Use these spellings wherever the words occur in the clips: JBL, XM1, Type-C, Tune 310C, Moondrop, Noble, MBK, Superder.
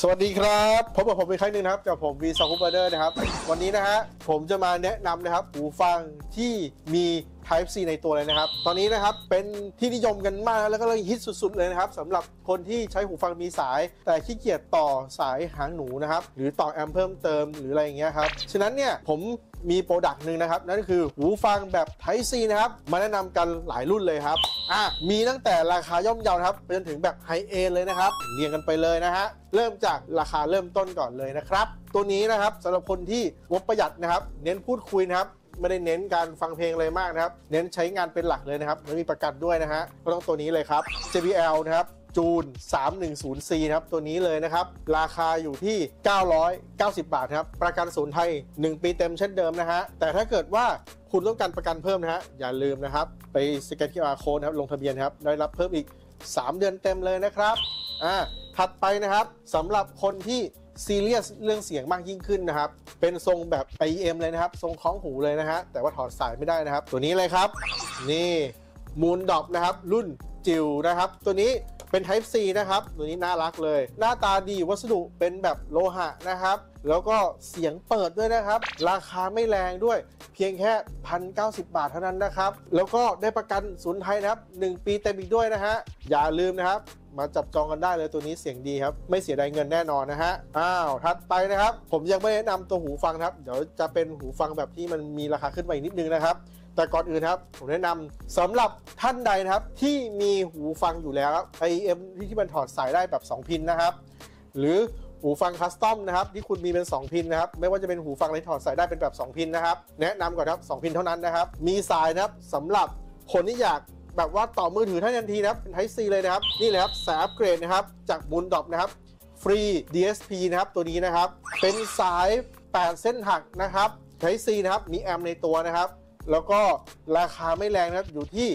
สวัสดีครับพบกับผมอีกครั้งหนึ่งนะครับจากผมวีSuperderนะครับวันนี้นะฮะผมจะมาแนะนำนะครับหูฟังที่มี Type-C ในตัวเลยนะครับตอนนี้นะครับเป็นที่นิยมกันมากแล้วก็เลยฮิตสุดๆเลยนะครับสำหรับคนที่ใช้หูฟังมีสายแต่ขี้เกียจต่อสายหางหนูนะครับหรือต่อแอมเพิ่มเติมหรืออะไรอย่างเงี้ยครับฉะนั้นเนี่ยผมมีโปรดักต์หนึ่งนะครับนั่นก็คือหูฟังแบบ Type-C นะครับมาแนะนำกันหลายรุ่นเลยครับมีตั้งแต่ราคาย่อมเยาครับไปจนถึงแบบไฮเอนเลยนะครับเรียงกันไปเลยนะฮะเริ่มจากราคาเริ่มต้นก่อนเลยนะครับตัวนี้นะครับสำหรับคนที่งบประหยัดนะครับเน้นพูดคุยนะครับไม่ได้เน้นการฟังเพลงอะไรมากนะครับเน้นใช้งานเป็นหลักเลยนะครับมีประกันด้วยนะฮะก็ต้องตัวนี้เลยครับ JBL นะครับจูน 310C นะครับตัวนี้เลยนะครับราคาอยู่ที่990บาทครับประกันศูนย์ไทย1ปีเต็มเช่นเดิมนะฮะแต่ถ้าเกิดว่าคุณต้องการประกันเพิ่มนะฮะอย่าลืมนะครับไปสแกน QR Code นะครับลงทะเบียนครับได้รับเพิ่มอีก3เดือนเต็มเลยนะครับถัดไปนะครับสำหรับคนที่ซีเรียสเรื่องเสียงมากยิ่งขึ้นนะครับเป็นทรงแบบ IEM เลยนะครับทรงคล้องหูเลยนะฮะแต่ว่าถอดสายไม่ได้นะครับตัวนี้เลยครับนี่มูนดอปนะครับรุ่นจิ๋วนะครับตัวนี้เป็น Type-C นะครับตัวนี้น่ารักเลยหน้าตาดีวัสดุเป็นแบบโลหะนะครับแล้วก็เสียงเปิดด้วยนะครับราคาไม่แรงด้วยเพียงแค่ 1,090 บาทเท่านั้นนะครับแล้วก็ได้ประกันศูนย์ไทยนะครับ1ปีเต็มอีกด้วยนะฮะอย่าลืมนะครับมาจับจองกันได้เลยตัวนี้เสียงดีครับไม่เสียดายเงินแน่นอนนะฮะถัดไปนะครับผมยังไม่แนะนำตัวหูฟังครับเดี๋ยวจะเป็นหูฟังแบบที่มันมีราคาขึ้นไปอีกนิดนึงนะครับแต่ก่อนอื่นครับผมแนะนำสำหรับท่านใดนะครับที่มีหูฟังอยู่แล้ว IEM ที่มันถอดสายได้แบบ2พินนะครับหรือหูฟังคัสตอมนะครับที่คุณมีเป็น2พินนะครับไม่ว่าจะเป็นหูฟังที่ถอดสายได้เป็นแบบ2พินนะครับแนะนำก่อนครับ2พินเท่านั้นนะครับมีสายนะครับสำหรับคนที่อยากแบบว่าต่อมือถือทันทีนะครับเป็น Type-C เลยนะครับนี่เลยครับสายอัปเกรดนะครับจากมูนดอปนะครับฟรี DSP นะครับตัวนี้นะครับเป็นสาย8เส้นหักนะครับ Type-C นะครับมีแอมในตัวนะครับแล้วก็ราคาไม่แรงนะครับอยู่ที่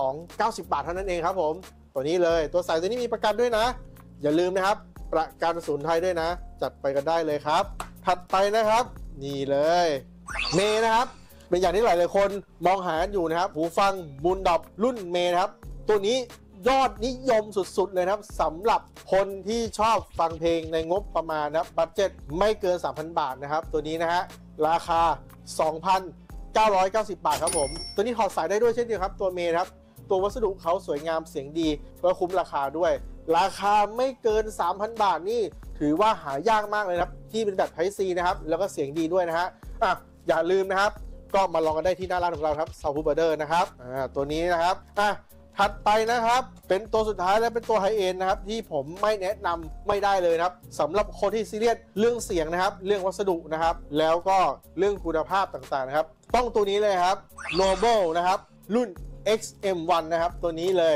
1,290 บาทเท่านั้นเองครับผมตัวนี้เลยตัวสายตัวนี้มีประกันด้วยนะอย่าลืมนะครับประกันศูนย์ไทยด้วยนะจัดไปกันได้เลยครับถัดไปนะครับนี่เลยเมนะครับเป็นอย่างที่หลายๆคนมองหาอยู่นะครับหูฟังมูนดอปรุ่นเมนะครับตัวนี้ยอดนิยมสุดๆเลยครับสำหรับคนที่ชอบฟังเพลงในงบประมาณนะครับบัดเจ็ตไม่เกิน 3,000 บาทนะครับตัวนี้นะฮะราคา 2,990 บาทครับผมตัวนี้ถอดสายได้ด้วยเช่นเดียวครับตัวเมครับตัววัสดุเขาสวยงามเสียงดีและคุ้มราคาด้วยราคาไม่เกิน 3,000 บาทนี่ถือว่าหายากมากเลยครับที่เป็นแบบ Type-C นะครับแล้วก็เสียงดีด้วยนะฮะอย่าลืมนะครับก็มาลองกันได้ที่หน้าร้านของเราครับSuperderนะครับตัวนี้นะครับถัดไปนะครับเป็นตัวสุดท้ายและเป็นตัวไฮเอนด์นะครับที่ผมไม่แนะนำไม่ได้เลยนะครับสำหรับคนที่ซีเรียสเรื่องเสียงนะครับเรื่องวัสดุนะครับแล้วก็เรื่องคุณภาพต่างๆนะครับต้องตัวนี้เลยครับ Noble นะครับรุ่น XM1 นะครับตัวนี้เลย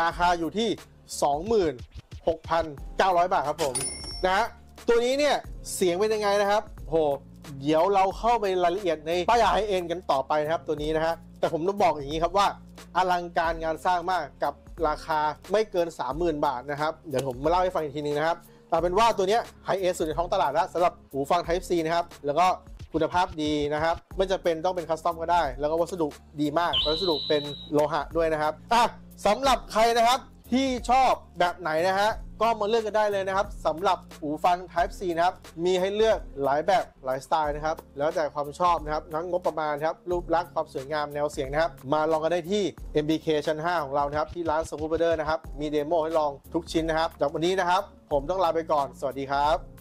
ราคาอยู่ที่ 26,900 บาทครับผมนะฮะตัวนี้เนี่ยเสียงเป็นยังไงนะครับโหเดี๋ยวเราเข้าไปรายละเอียดในป้ายไฮเอนด์กันต่อไปนะครับตัวนี้นะฮะแต่ผมต้องบอกอย่างนี้ครับว่าอลังการงานสร้างมากกับราคาไม่เกิน 30,000 บาทนะครับเดี๋ยวผมมาเล่าให้ฟังอีกทีนึงนะครับแต่เป็นว่าตัวนี้ไฮเอนด์สุดในท้องตลาดแล้วสำหรับหูฟัง Type-C นะครับแล้วก็คุณภาพดีนะครับไม่จำเป็นต้องเป็นคัสตอมก็ได้แล้วก็วัสดุดีมากวัสดุเป็นโลหะด้วยนะครับสำหรับใครนะครับที่ชอบแบบไหนนะฮะก็มาเลือกกันได้เลยนะครับสำหรับหูฟัง Type-C นะครับมีให้เลือกหลายแบบหลายสไตล์นะครับแล้วแต่ความชอบนะครับทั้งงบประมาณครับรูปลักษณ์ความสวยงามแนวเสียงนะครับมาลองกันได้ที่ MBK ชั้น 5 ของเรานะครับที่ร้านSuperderนะครับมีเดโมให้ลองทุกชิ้นนะครับจากวันนี้นะครับผมต้องลาไปก่อนสวัสดีครับ